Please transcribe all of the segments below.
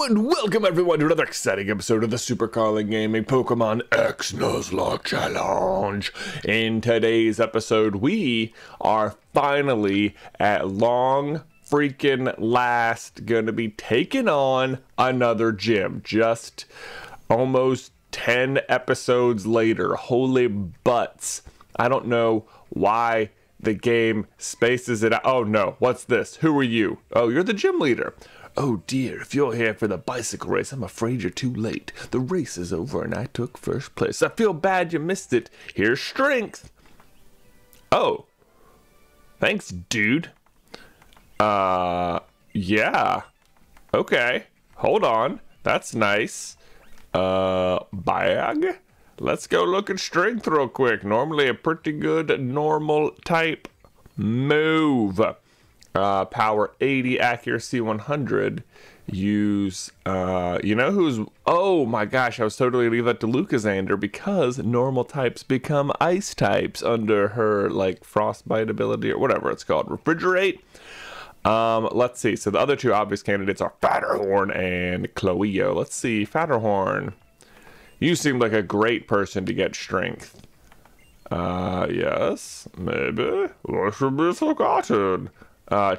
Hello and welcome everyone to another exciting episode of the Super Carlin Gaming Pokemon X Nuzlocke Challenge. In today's episode, we are finally at long freaking last gonna be taking on another gym. Just almost 10 episodes later. Holy butts. I don't know why the game spaces it out. Oh no, what's this? Who are you? Oh, you're the gym leader. Oh dear, if you're here for the bicycle race, I'm afraid you're too late. The race is over and I took first place. I feel bad you missed it. Here's strength. Oh. Thanks, dude. Yeah. Okay. Hold on. That's nice. Bag? Let's go look at strength real quick. Normally a pretty good normal type move. Power 80, accuracy 100. Use, you know who's, oh my gosh, I was totally gonna leave that to Lucasander because normal types become ice types under her, like, frostbite ability or whatever it's called. Refrigerate. Let's see. So the other two obvious candidates are Fatterhorn and Chloe-O. Let's see. Fatterhorn. You seem like a great person to get strength. Yes. Maybe. What should be forgotten?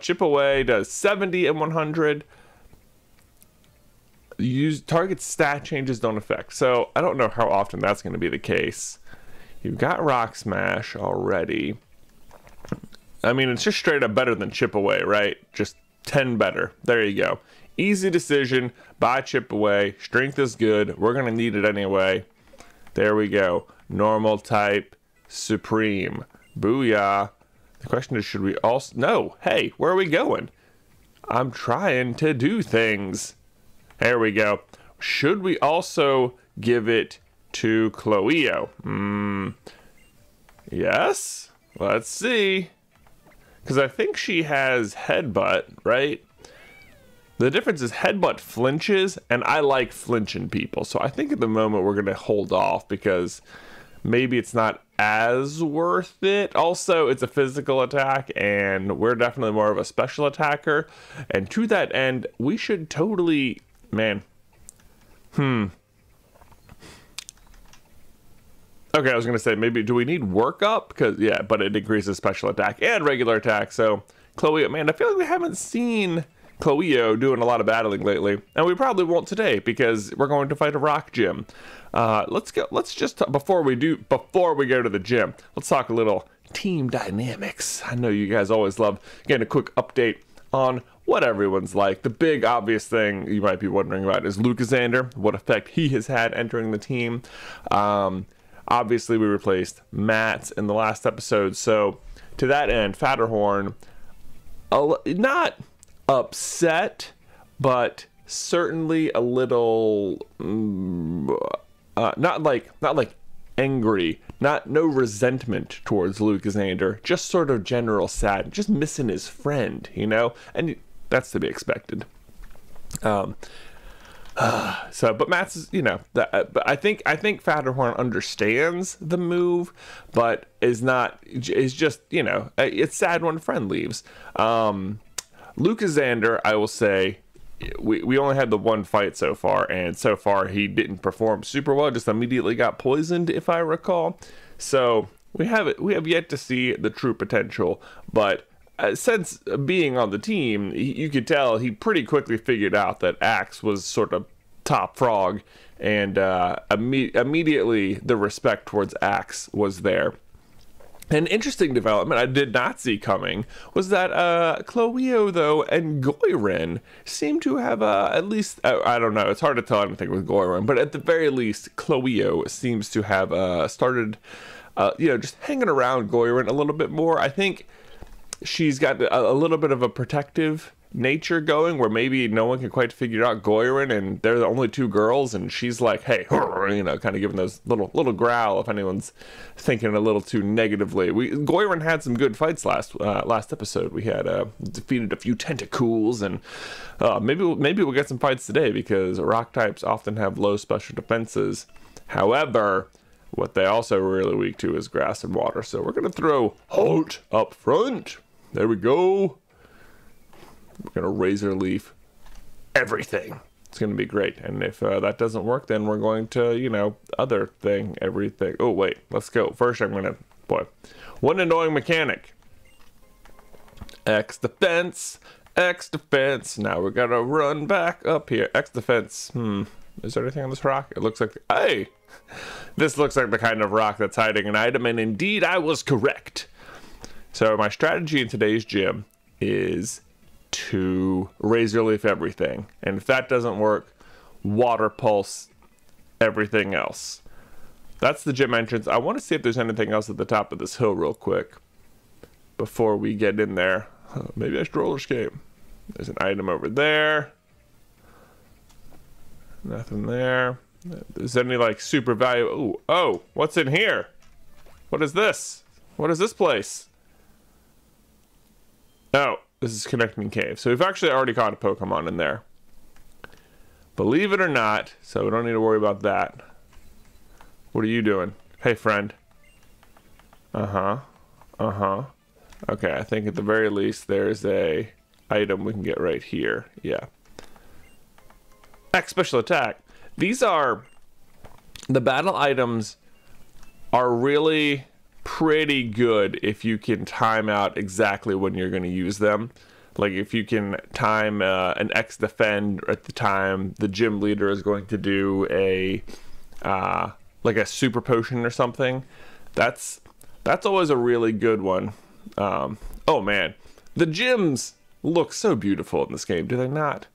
Chip away does 70 and 100. Use target stat changes don't affect. So I don't know how often that's going to be the case. You've got Rock Smash already. I mean, it's just straight up better than Chip Away, right? Just 10 better. There you go. Easy decision. Buy Chip Away. Strength is good. We're going to need it anyway. There we go. Normal type Supreme. Booyah. The question is, should we also... No. Hey, where are we going? I'm trying to do things. There we go. Should we also give it to Chloe-O? Yes. Let's see. Because I think she has Headbutt, right? The difference is Headbutt flinches, and I like flinching people. So I think at the moment we're going to hold off because... maybe it's not as worth it. Also, it's a physical attack, and we're definitely more of a special attacker. And to that end, we should totally... man. Okay, I was going to say, maybe... do we need workup? Because, yeah, but it increases special attack and regular attack. So, Chloe-O... man, I feel like we haven't seen Chloe-O doing a lot of battling lately. And we probably won't today, because we're going to fight a rock gym. Let's go. Let's just talk, before we go to the gym, let's talk a little team dynamics. I know you guys always love getting a quick update on what everyone's like. The big obvious thing you might be wondering about is Lucasander, what effect he has had entering the team. Obviously we replaced Matt in the last episode. So to that end, Fatterhorn, not upset, but certainly a little... not like angry, no resentment towards Lucasander, just sort of general sad, just missing his friend, you know, and that's to be expected. So, but Matt's, you know, but I think Fatterhorn understands the move, but is just, you know, it's sad when a friend leaves. Lucasander, I will say, we only had the one fight so far, and so far he didn't perform super well, just immediately got poisoned, if I recall. So we have yet to see the true potential, but since being on the team, you could tell he pretty quickly figured out that Axe was sort of top frog, and immediately the respect towards Axe was there. An interesting development I did not see coming was that Chloe-O, though, and Goyran seem to have at least, I don't know, it's hard to tell anything with Goyran, but at the very least, Chloe-O seems to have started, you know, just hanging around Goyran a little bit more. I think she's got a little bit of a protective nature going where maybe no one can quite figure out Goyran, and they're the only two girls, and she's like, hey, you know, kind of giving those little growl if anyone's thinking a little too negatively. Goyran had some good fights last episode. We had defeated a few tentacles, and maybe we'll get some fights today because rock types often have low special defenses. However, what they also are really weak to is grass and water, so we're gonna throw Halt up front. There we go. We're gonna Razor Leaf everything. It's going to be great. And if that doesn't work, then we're going to, you know, other thing, everything. Oh, wait, let's go. First, I'm going to, boy, what an annoying mechanic. X defense, X defense. Now we're going to run back up here. X defense. Is there anything on this rock? It looks like, hey, this looks like the kind of rock that's hiding an item. And indeed, I was correct. So my strategy in today's gym is to razor leaf everything, and if that doesn't work, water pulse everything else. That's the gym entrance. I want to see if there's anything else at the top of this hill real quick before we get in there. Oh, maybe I should roller skate. There's an item over there. Nothing there. There's any like super value. Ooh, oh, what's in here? What is this? What is this place? Oh, this is Connecting Cave. So we've actually already caught a Pokemon in there, believe it or not, so we don't need to worry about that. What are you doing? Hey, friend. Okay, I think at the very least there's a item we can get right here. Yeah. Axe special attack. These are... the battle items are really... pretty good if you can time out exactly when you're going to use them. Like if you can time an X defend at the time the gym leader is going to do a like a super potion or something, that's always a really good one. Oh man, the gyms look so beautiful in this game, do they not?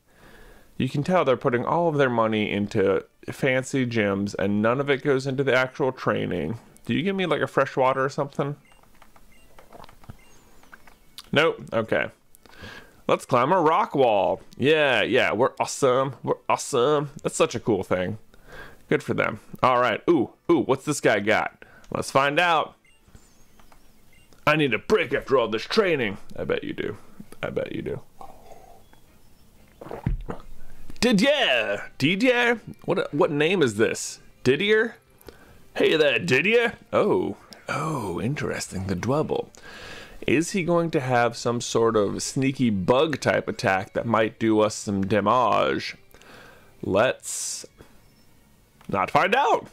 You can tell they're putting all of their money into fancy gyms and none of it goes into the actual training. Do you give me like a fresh water or something? Nope. Okay. Let's climb a rock wall. Yeah, yeah. We're awesome. We're awesome. That's such a cool thing. Good for them. All right. Ooh, ooh. What's this guy got? Let's find out. I need a break after all this training. I bet you do. I bet you do. Didier. Didier? What name is this? Didier? Hey there, Didier. Oh, oh, interesting. The Dwebble. Is he going to have some sort of sneaky bug type attack that might do us some damage? Let's not find out.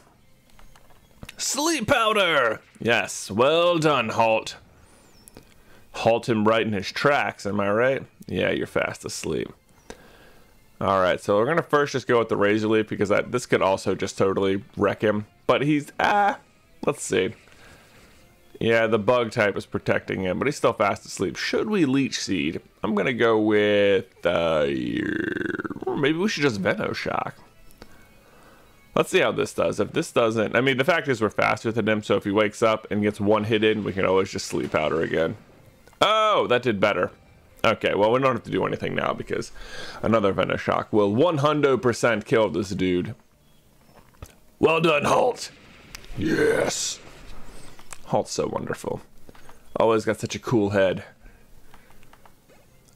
Sleep powder. Yes, well done, Halt. Halt him right in his tracks, am I right? Yeah, you're fast asleep. All right, so we're gonna first just go with the razor leaf because this could also just totally wreck him. But he's let's see. Yeah, the bug type is protecting him, but he's still fast asleep. Should we leech seed? I'm gonna go with maybe we should just Veno Shock. Let's see how this does. If this doesn't, I mean, the fact is we're faster than him, so if he wakes up and gets one hit in, we can always just sleep powder again. Oh, that did better. Okay, well, we don't have to do anything now because another Veno Shock will 100% kill this dude. Well done, Halt. Yes. Halt's so wonderful. Always got such a cool head.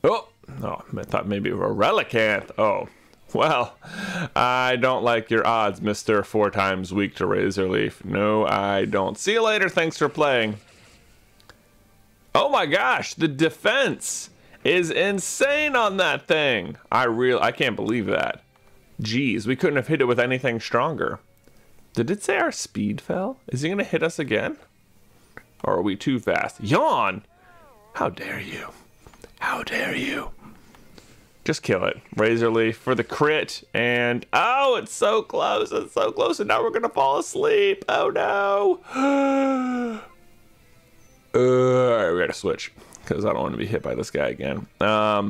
Oh, oh, I thought maybe we were Relicanth. Oh, well, I don't like your odds, mister. 4 times weak to Razor Leaf. No, I don't. See you later. Thanks for playing. Oh, my gosh. The defense is insane on that thing. I can't believe that. Jeez, we couldn't have hit it with anything stronger. Did it say our speed fell? Is he gonna hit us again? Or are we too fast? Yawn! How dare you? How dare you? Just kill it. Razor Leaf for the crit and oh, it's so close, it's so close, and now we're gonna fall asleep. Oh no. Alright, we gotta switch. Because I don't want to be hit by this guy again. Let's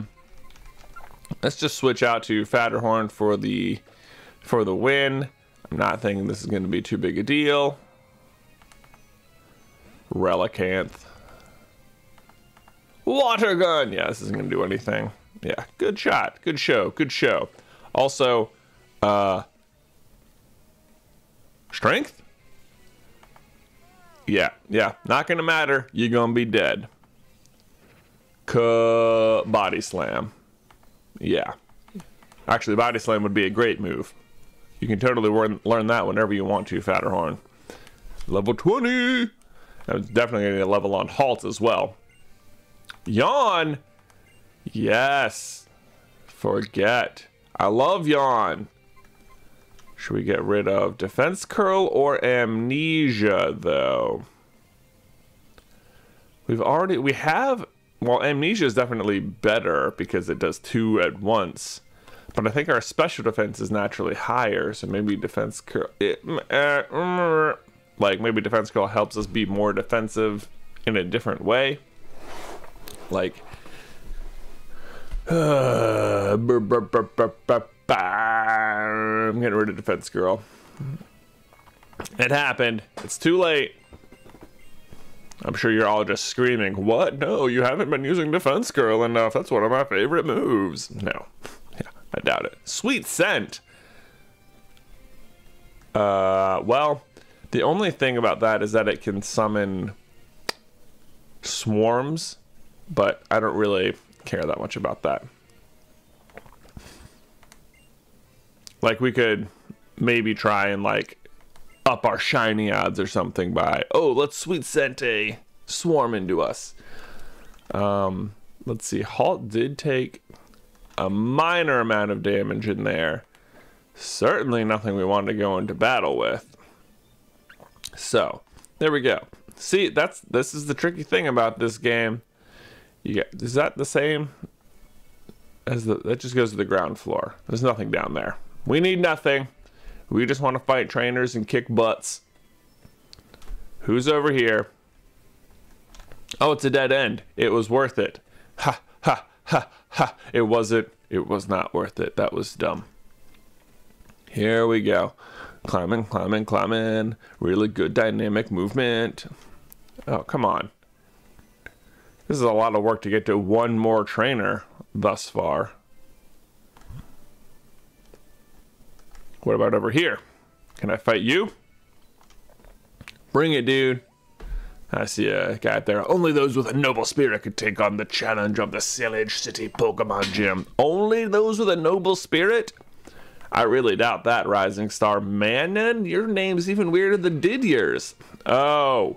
just switch out to Fatterhorn for the win. I'm not thinking this is going to be too big a deal. Relicanth. Water gun. Yeah, this isn't going to do anything. Yeah, good shot. Good show. Good show. Also, strength? Yeah, yeah. Not going to matter. You're going to be dead. Body slam. Yeah. Actually, body slam would be a great move. You can totally learn that whenever you want to, Fatterhorn. Level 20! I'm definitely going to get a level on Halt as well. Yawn! Yes! Forget. I love yawn. Should we get rid of defense curl or amnesia though? Well, amnesia is definitely better because it does two at once. But I think our special defense is naturally higher, so maybe defense curl. Like maybe defense curl helps us be more defensive in a different way. Like, I'm getting rid of defense curl. It happened. It's too late. I'm sure you're all just screaming, "What? No, you haven't been using defense curl enough. That's one of my favorite moves." No. I doubt it. Sweet scent. Well, the only thing about that is that it can summon swarms, but I don't really care that much about that. Like, we could maybe try and like up our shiny odds or something by, oh, let's sweet scent a swarm into us. Let's see. Halt did take a minor amount of damage in there. Certainly nothing we wanted to go into battle with. So, there we go. See, this is the tricky thing about this game. Is that the same as the, that just goes to the ground floor. There's nothing down there. We need nothing. We just want to fight trainers and kick butts. Who's over here? Oh, it's a dead end. It was worth it. Ha, ha, ha. Ha, it wasn't, it was not worth it. That was dumb. Here we go. Climbing, climbing, climbing. Really good dynamic movement. Oh, come on. This is a lot of work to get to one more trainer thus far. What about over here? Can I fight you? Bring it, dude. I see a guy out there. Only those with a noble spirit could take on the challenge of the Silage City Pokemon Gym. Only those with a noble spirit? I really doubt that, Rising Star. Manon, your name's even weirder than Didier's. Oh.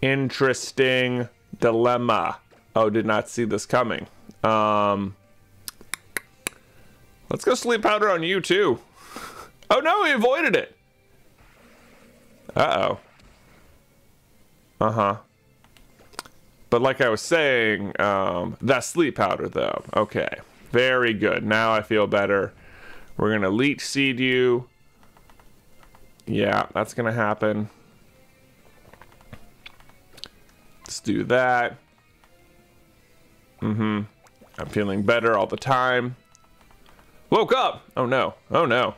Interesting dilemma. Oh, did not see this coming. Let's go sleep powder on you, too. Oh, no, he avoided it. Uh-oh. But like I was saying, that sleep powder though. Okay, very good. Now I feel better. We're gonna leech seed you. Yeah, that's gonna happen. Let's do that. I'm feeling better all the time. Woke up. Oh no. Oh no.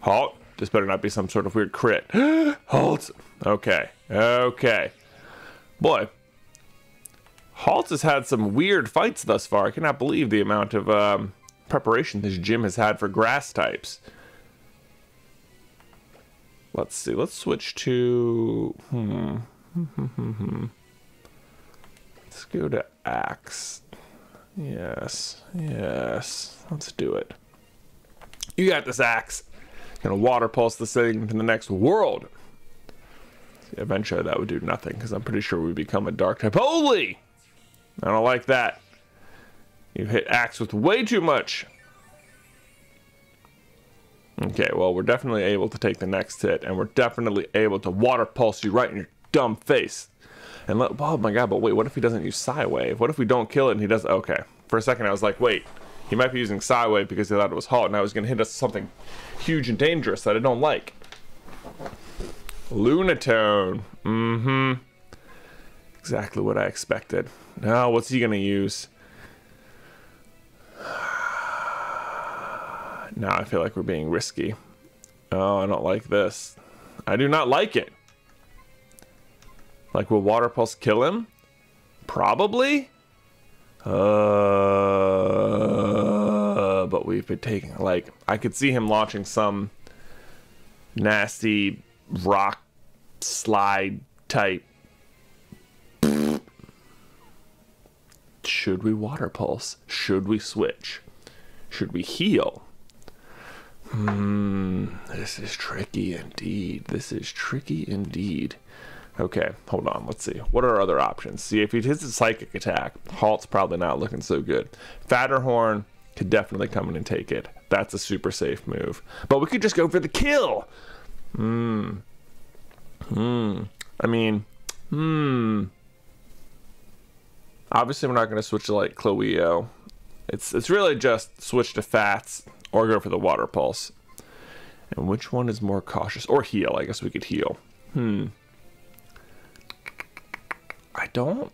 Halt. This better not be some sort of weird crit. Halt. Okay. Okay. Boy, Halt has had some weird fights thus far. I cannot believe the amount of preparation this gym has had for grass types. Let's see. Let's switch to... Let's go to Axe. Yes. Yes. Let's do it. You got this, Axe. Gonna water pulse this thing to the next world. Eventually that would do nothing because I'm pretty sure we become a dark type. Holy! I don't like that. You hit Axe with way too much. Okay, well, we're definitely able to take the next hit, and we're definitely able to water pulse you right in your dumb face. And let, oh my god, but wait, what if he doesn't use Psy Wave? What if we don't kill it and he does? Okay, for a second I was like, wait, he might be using Psy Wave because he thought it was Halt, and I was gonna hit us something huge and dangerous that I don't like. Lunatone. Exactly what I expected. Now, what's he gonna use? Now I feel like we're being risky. Oh, I don't like this. I do not like it. Like, will Water Pulse kill him? Probably. But we've been taking, like, I could see him launching some nasty rock slide type. Should we water pulse? Should we switch? Should we heal? This is tricky indeed. This is tricky indeed. Okay, hold on. Let's see. What are our other options? See, if he hits a psychic attack, Halt's probably not looking so good. Fatterhorn, could definitely come in and take it. That's a super safe move. But we could just go for the kill. Obviously, we're not going to switch to, like, Chloe-O. It's really just switch to Fats or go for the Water Pulse. And which one is more cautious? Or heal. I guess we could heal. I don't...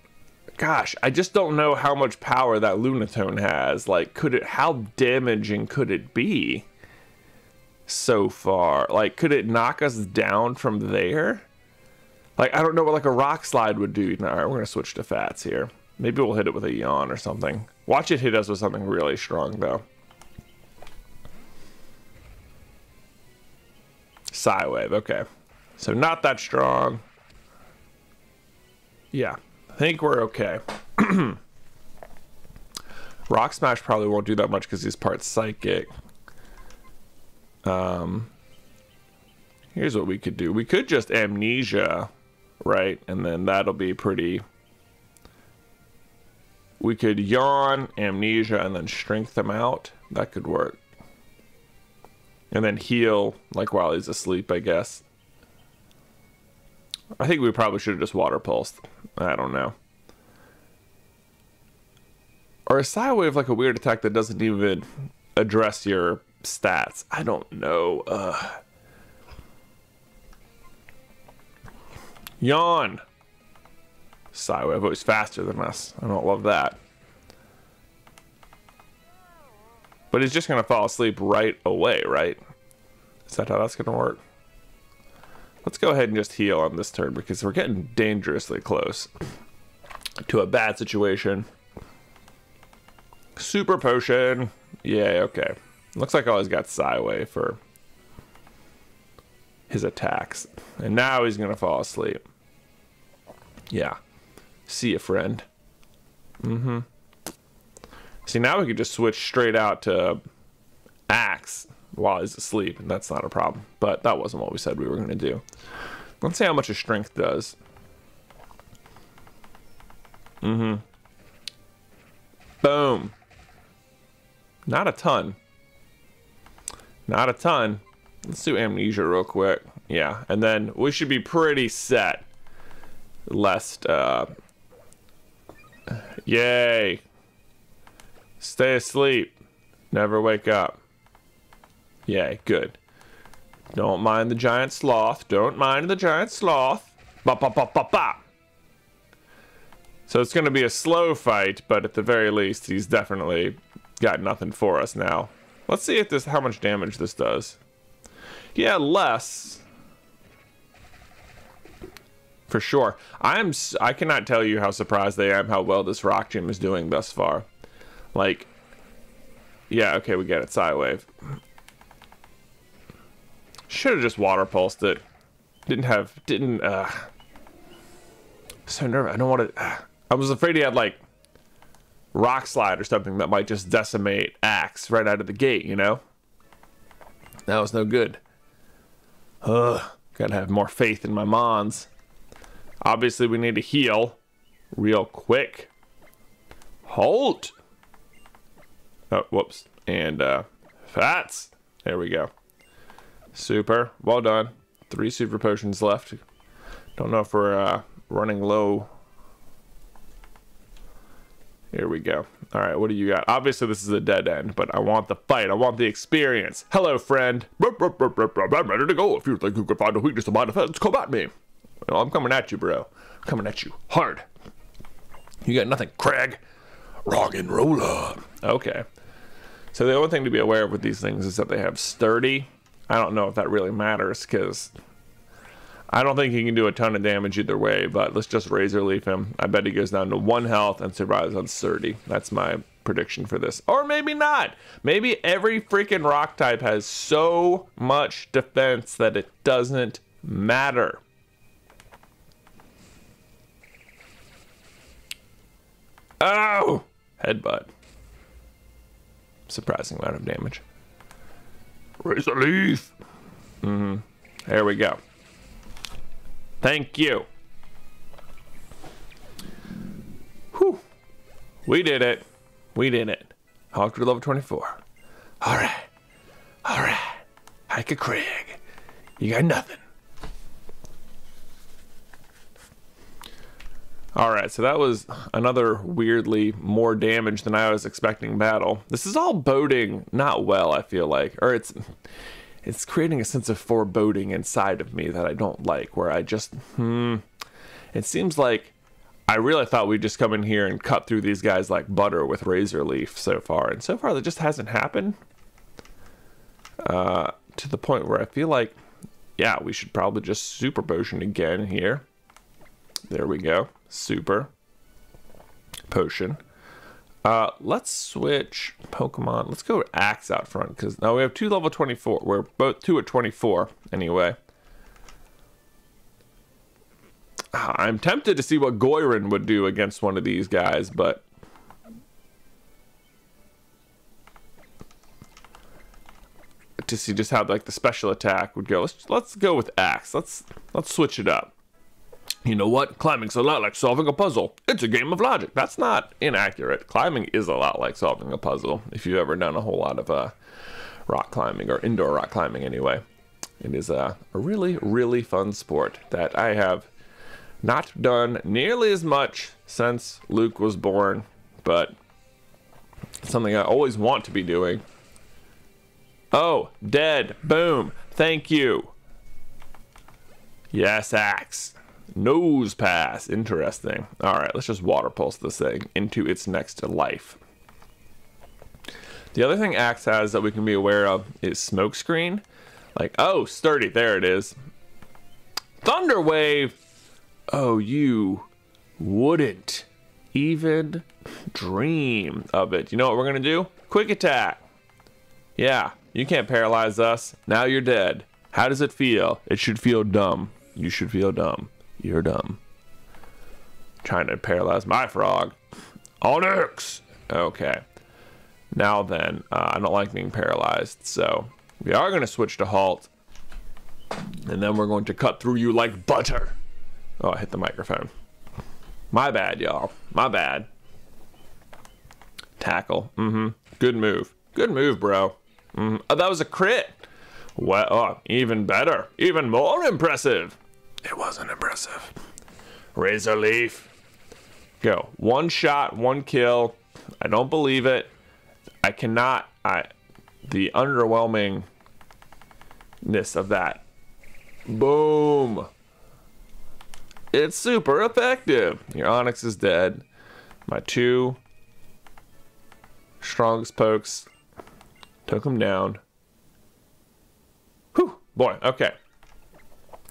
Gosh, I just don't know how much power that Lunatone has. Like, could it... How damaging could it be so far? Like, could it knock us down from there? Like, I don't know what, like, a Rock Slide would do. All right, we're going to switch to Fats here. Maybe we'll hit it with a Yawn or something. Watch it hit us with something really strong, though. Psywave, okay. So not that strong. Yeah, I think we're okay. Rock Smash probably won't do that much because he's part Psychic. Here's what we could do. We could just Amnesia, right? And then that'll be pretty... We could Yawn, Amnesia, and then Strength him out. That could work. And then heal, like, while he's asleep, I guess. I think we probably should have just Water Pulsed. I don't know. Or a Psywave, like a weird attack that doesn't even address your stats. I don't know. Yawn. Psywave, always faster than us. I don't love that. But he's just going to fall asleep right away, right? Is that how that's going to work? Let's go ahead and just heal on this turn because we're getting dangerously close to a bad situation. Super Potion. Yay, okay. Looks like I always got Psywave for his attacks. And now he's going to fall asleep. Yeah. See ya, friend. See, now we could just switch straight out to Axe while he's asleep, and that's not a problem. But that wasn't what we said we were going to do. Let's see how much his strength does. Boom. Not a ton. Not a ton. Let's do Amnesia real quick. Yeah, and then we should be pretty set. Lest, Yay! Stay asleep. Never wake up. Yay, good. Don't mind the giant sloth. Don't mind the giant sloth. Ba ba ba ba ba! So it's gonna be a slow fight, but at the very least, he's definitely got nothing for us now. Let's see if this, how much damage this does. Yeah, less... For sure. I cannot tell you how surprised I am how well this rock gym is doing thus far. Like, yeah, okay, we get it. Psywave. Should have just Water Pulsed it. So nervous. I don't want to... I was afraid he had, like, Rock Slide or something that might just decimate Axe right out of the gate, you know? That was no good. Gotta have more faith in my mons. Obviously, we need to heal real quick. Halt! Oh, whoops. And, Fats! There we go. Super. Well done. 3 super potions left. Don't know if we're, running low. Here we go. Alright, what do you got? Obviously, this is a dead end, but I want the fight. I want the experience. Hello, friend. I'm ready to go. If you think you can find a weakness to my defense, come at me. Well, I'm coming at you, bro. I'm coming at you hard. You got nothing, Craig. Rock and roller. Okay. So the only thing to be aware of with these things is that they have sturdy. I don't know if that really matters because I don't think he can do a ton of damage either way, but let's just Razor Leaf him. I bet he goes down to 1 health and survives on sturdy. That's my prediction for this. Or maybe not. Maybe every freaking rock type has so much defense that it doesn't matter. Oh! Headbutt. Surprising amount of damage. Razor Leaf! There we go. Thank you. Whew. We did it. We did it. Halt to level 24. All right. Hike a Craig. You got nothing. Alright, so that was another weirdly more damage than I was expecting battle. This is all boding not well, I feel like. Or it's creating a sense of foreboding inside of me that I don't like, where I just, It seems like I really thought we'd just come in here and cut through these guys like butter with razor leaf so far. And so far that just hasn't happened. To the point where I feel like, yeah, we should probably just super potion again here. There we go. Super potion. Let's switch Pokemon. Let's go Axe out front, because now we have two level 24. We're both two at 24 anyway. I'm tempted to see what Goyran would do against one of these guys, but to see just how like the special attack would go. Let's go with Axe. Let's switch it up. You know what? Climbing's a lot like solving a puzzle. It's a game of logic. That's not inaccurate. Climbing is a lot like solving a puzzle. If you've ever done a whole lot of rock climbing, or indoor rock climbing anyway. It is a really, really fun sport that I have not done nearly as much since Luke was born, but something I always want to be doing. Oh, dead. Boom. Thank you. Yes, Axe. Nose pass. Interesting. All right, let's just water pulse this thing into its next life. The other thing Axe has that we can be aware of is smoke screen. Like, oh, sturdy. There it is. Thunder wave. Oh, you wouldn't even dream of it. You know what we're going to do? Quick attack. Yeah, you can't paralyze us. Now you're dead. How does it feel? It should feel dumb. You should feel dumb. You're dumb. Trying to paralyze my frog. Onyx! Okay. Now then, I don't like being paralyzed, so we are going to switch to Halt. And then we're going to cut through you like butter. Oh, I hit the microphone. My bad, y'all. My bad. Tackle. Mm-hmm. Good move. Good move, bro. Mm-hmm. Oh, that was a crit. Well, oh, even better. Even more impressive. It wasn't impressive. Razor leaf. Go. One shot, one kill. I don't believe it. I cannot. The underwhelmingness of that. Boom. It's super effective. Your Onyx is dead. My two strongest pokes took him down. Whew, boy. Okay.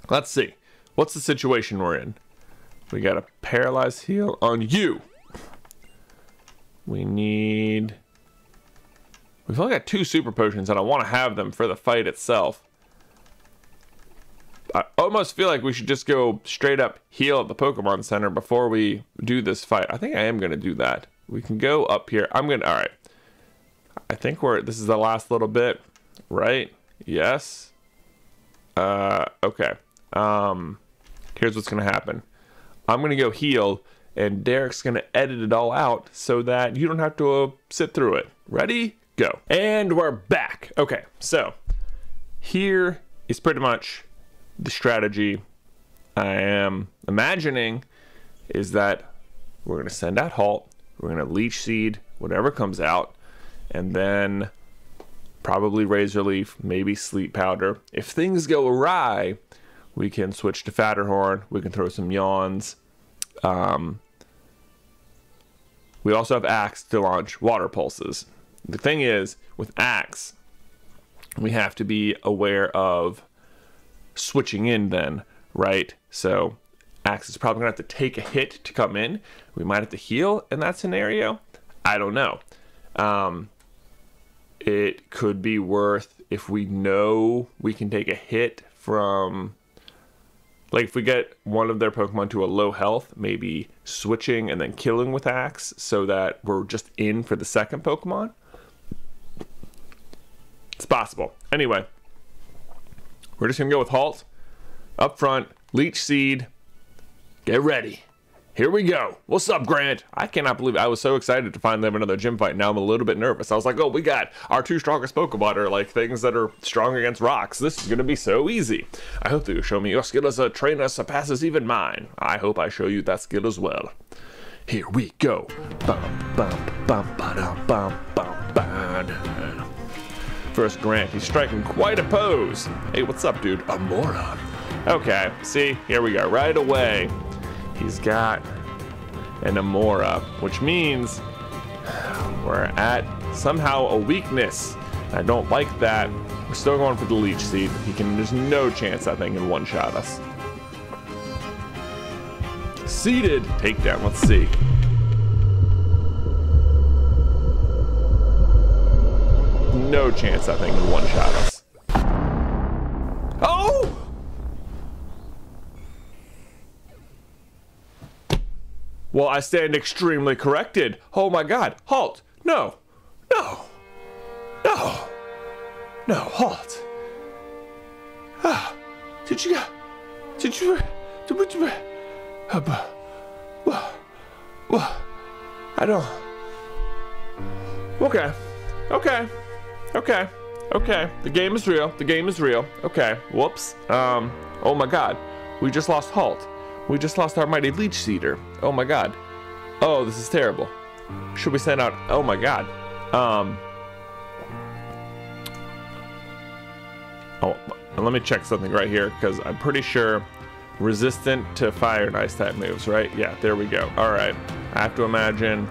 Let's see. What's the situation we're in? We got a paralyzed heal on you. We need... We've only got two super potions and I want to have them for the fight itself. I almost feel like we should just go straight up heal at the Pokemon Center before we do this fight. I think I am going to do that. We can go up here. I'm going to... Alright. I think we're... This is the last little bit. Right? Yes. Okay. Here's what's going to happen. I'm going to go heal, and Derek's going to edit it all out so that you don't have to sit through it. Ready? Go. And we're back. Okay, so here is pretty much the strategy I am imagining is that we're going to send out Halt, we're going to leech seed whatever comes out, and then probably razor leaf, maybe sleep powder. If things go awry, we can switch to Fatterhorn. We can throw some yawns. We also have Axe to launch water pulses. The thing is, with Axe, we have to be aware of switching in then, right? So Axe is probably going to have to take a hit to come in. We might have to heal in that scenario. I don't know. It could be worth, if we know we can take a hit from... Like, if we get one of their Pokemon to a low health, maybe switching and then killing with Axe so that we're just in for the second Pokemon. It's possible. Anyway, we're just going to go with Halt. Up front, Leech Seed. Get ready. Here we go. What's up, Grant? I cannot believe it. I was so excited to finally have another gym fight. Now I'm a little bit nervous. I was like, oh, we got our two strongest Pokemon are like things that are strong against rocks. This is going to be so easy. I hope that you show me your skill as a trainer surpasses even mine. I hope I show you that skill as well. Here we go. Bum, bum, bum, ba-dum, bum, bum, ba-dum. First, Grant, he's striking quite a pose. Hey, what's up, dude? Amaura. Okay, see, here we go, right away. He's got an Amaura, which means we're at somehow a weakness. I don't like that. We're still going for the leech seed. He can, there's no chance that thing can one-shot us. Seeded takedown, let's see. No chance that thing can one-shot us. Oh! Well, I stand extremely corrected. Oh my God, Halt, no, no, no, no, Halt. Ah, I don't, okay. The game is real, okay, whoops. Oh my God, we just lost Halt. We just lost our mighty leech seeder. Oh my God. Oh, this is terrible. Should we send out? Oh my God. Oh, let me check something right here because I'm pretty sure resistant to fire and ice type moves, right? Yeah, there we go. All right. I have to imagine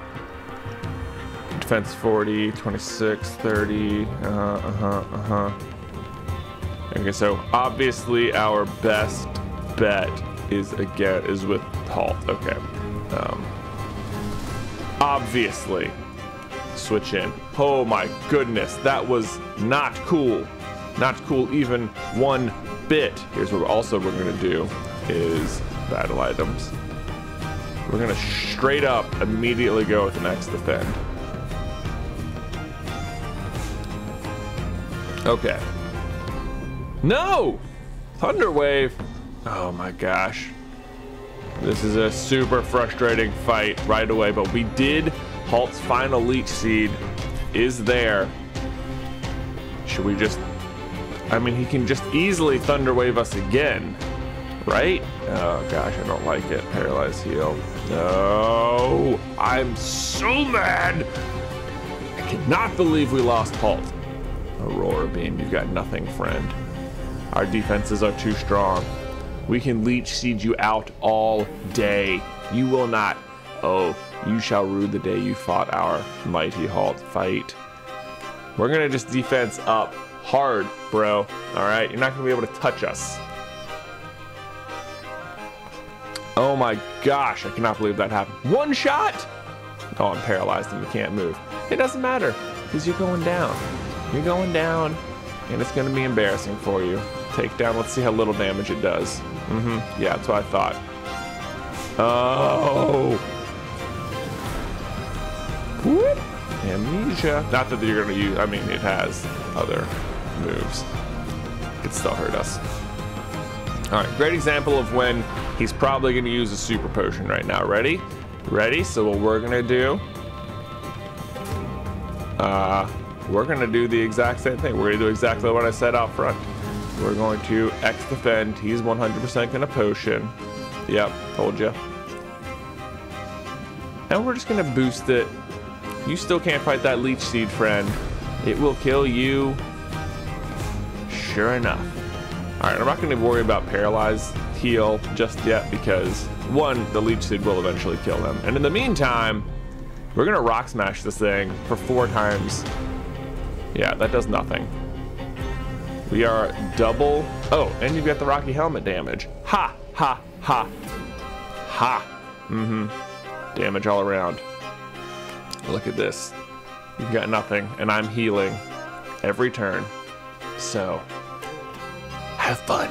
defense 40, 26, 30. Okay, so obviously our best bet is with Halt. Okay, obviously switch in. Oh my goodness, that was not cool, even one bit. Here's what we're gonna do is battle items. We're gonna straight up immediately go with the next defend. Okay, no thunder wave. Oh my gosh, this is a super frustrating fight right away, but we did. Halt's final leech seed is there. Should we just, I mean, he can just easily thunder wave us again, right? Oh gosh, I don't like it. Paralyze heal. No, I'm so mad. I cannot believe we lost Halt. Aurora beam, you've got nothing, friend. Our defenses are too strong. We can leech seed you out all day. You will not. Oh, you shall rue the day you fought our mighty Halt. Fight. We're gonna just defense up hard, bro. All right, you're not gonna be able to touch us. Oh my gosh, I cannot believe that happened. One shot. Oh, I'm paralyzed and we can't move. It doesn't matter, because you're going down. You're going down, and it's gonna be embarrassing for you. Takedown, let's see how little damage it does. Yeah, that's what I thought. Oh! Whoop. Amnesia. Not that you're gonna use, I mean, it has other moves. It could still hurt us. All right, great example of when he's probably gonna use a super potion right now. Ready? Ready? So what we're gonna do, we're gonna do the exact same thing. We're gonna do exactly what I said out front. We're going to X defend. He's 100% gonna potion. Yep, told ya. And we're just gonna boost it. You still can't fight that leech seed, friend. It will kill you. Sure enough. All right, I'm not gonna worry about paralyze heal just yet because one, the leech seed will eventually kill them. And in the meantime, we're gonna rock smash this thing for 4 times. Yeah, that does nothing. We are double. Oh, and you've got the Rocky Helmet damage. Ha, ha, ha, ha. Damage all around. Look at this. You've got nothing, and I'm healing every turn. So, have fun.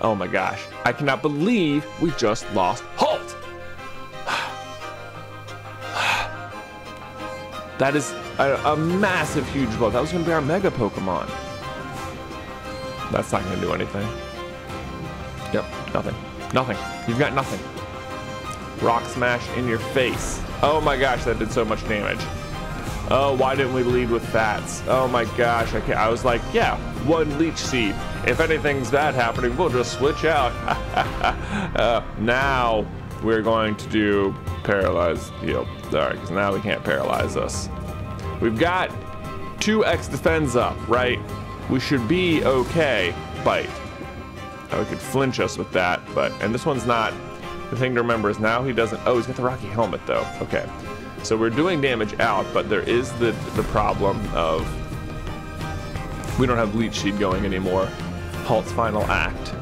Oh my gosh. I cannot believe we just lost Halt. That is a massive, huge blow. That was gonna be our Mega Pokemon. That's not gonna do anything. Yep, nothing. Nothing. You've got nothing. Rock smash in your face. Oh my gosh, that did so much damage. Oh, why didn't we lead with Fats? Oh my gosh, I was like, yeah, one leech seed. If anything's bad happening, we'll just switch out. Now we're going to do paralyze heal. All right, because now we can't paralyze us. We've got 2x defense up, right? We should be okay. Bite. Oh, it could flinch us with that, but, and this one's not, the thing to remember is now he doesn't, oh, he's got the Rocky Helmet though, okay. So we're doing damage out, but there is the problem of we don't have Leech Seed going anymore. Halt's final act.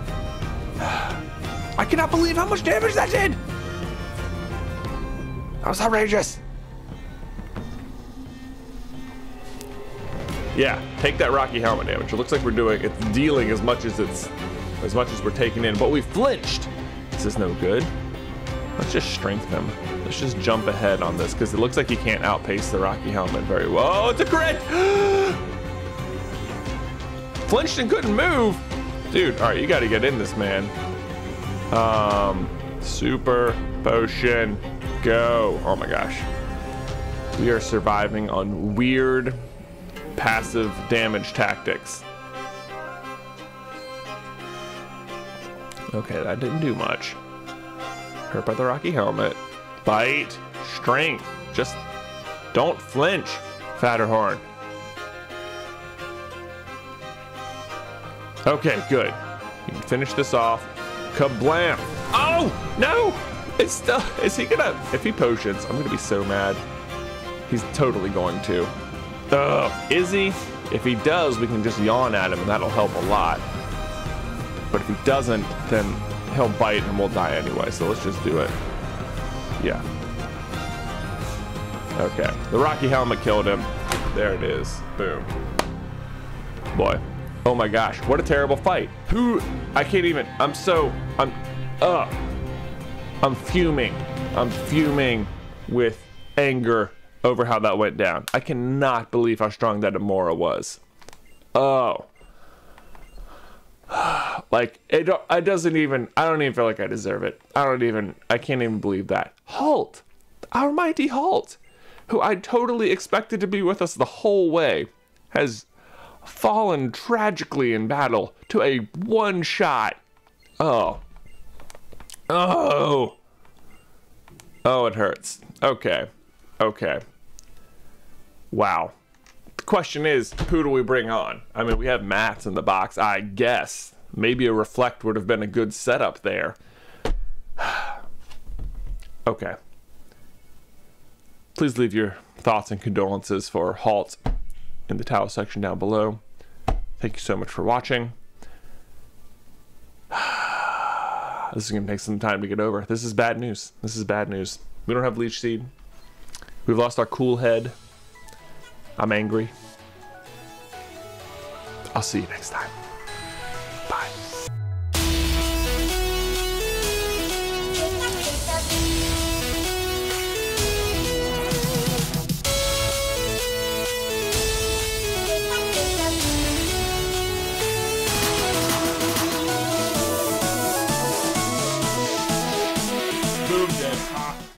I cannot believe how much damage that did! That was outrageous! Yeah, take that Rocky Helmet damage. It looks like we're doing, it's dealing as much as we're taking in, but we flinched! This is no good. Let's just strengthen him. Let's just jump ahead on this because it looks like he can't outpace the Rocky Helmet very well. Oh, it's a crit! Flinched and couldn't move. Dude, all right, you got to get in this, man. Super potion, go. Oh my gosh. We are surviving on weird passive damage tactics. Okay, that didn't do much. Hurt by the Rocky Helmet. Bite. Strength. Just don't flinch, Fatterhorn. Okay, good. You can finish this off. Kablam! Oh no! It's still. Is he gonna? If he potions, I'm gonna be so mad. He's totally going to. Ugh. Is he? If he does, we can just yawn at him, and that'll help a lot. But if he doesn't, then he'll bite and we'll die anyway, so let's just do it. Yeah. Okay. The Rocky Helmet killed him. There it is. Boom. Boy. Oh my gosh. What a terrible fight. Who? I can't even. I'm fuming. I'm fuming with anger over how that went down. I cannot believe how strong that Amaura was. Oh. Like, it doesn't even, I don't even feel like I deserve it. I can't even believe that. Halt, our mighty Halt, who I totally expected to be with us the whole way, has fallen tragically in battle to a one shot. Oh, it hurts. Okay. Wow. The question is, who do we bring on? I mean, we have Mats in the box, I guess. Maybe a Reflect would have been a good setup there. Okay. Please leave your thoughts and condolences for Halt in the towel section down below. Thank you so much for watching. This is going to take some time to get over. This is bad news. We don't have Leech Seed. We've lost our cool head. I'm angry. I'll see you next time.